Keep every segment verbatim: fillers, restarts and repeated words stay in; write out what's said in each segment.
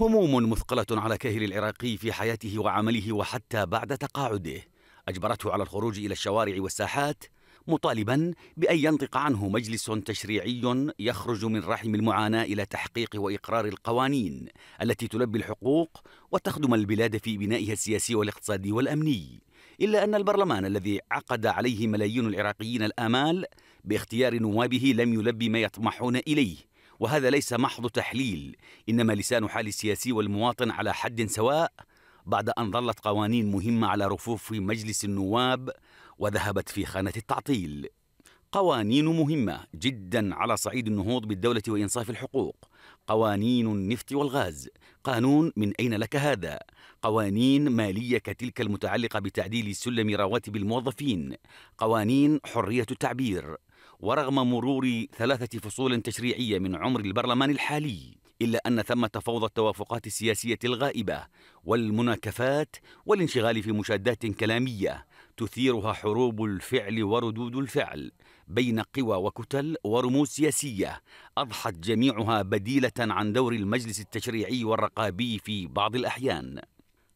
هموم مثقلة على كاهل العراقي في حياته وعمله وحتى بعد تقاعده أجبرته على الخروج إلى الشوارع والساحات مطالبا بأن ينطق عنه مجلس تشريعي يخرج من رحم المعاناة إلى تحقيق وإقرار القوانين التي تلبي الحقوق وتخدم البلاد في بنائها السياسي والاقتصادي والأمني. إلا أن البرلمان الذي عقد عليه ملايين العراقيين الآمال باختيار نوابه لم يلبي ما يطمحون إليه، وهذا ليس محض تحليل، إنما لسان حال السياسي والمواطن على حد سواء بعد أن ظلت قوانين مهمة على رفوف مجلس النواب وذهبت في خانة التعطيل. قوانين مهمة جدا على صعيد النهوض بالدولة وإنصاف الحقوق، قوانين النفط والغاز، قانون من أين لك هذا؟ قوانين مالية كتلك المتعلقة بتعديل سلم رواتب الموظفين، قوانين حرية التعبير. ورغم مرور ثلاثة فصول تشريعية من عمر البرلمان الحالي، إلا أن ثمة فوضى التوافقات السياسية الغائبة والمناكفات والانشغال في مشادات كلامية تثيرها حروب الفعل وردود الفعل بين قوى وكتل ورموز سياسية أضحت جميعها بديلة عن دور المجلس التشريعي والرقابي في بعض الأحيان.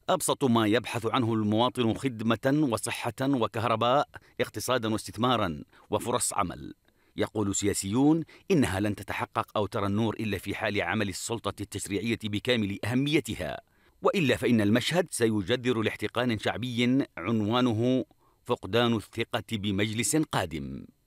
أبسط ما يبحث عنه المواطن خدمة وصحة وكهرباء، اقتصادا واستثمارا وفرص عمل. يقول سياسيون إنها لن تتحقق أو ترى النور إلا في حال عمل السلطة التشريعية بكامل أهميتها، وإلا فإن المشهد سيجدر لاحتقان شعبي عنوانه فقدان الثقة بمجلس قادم.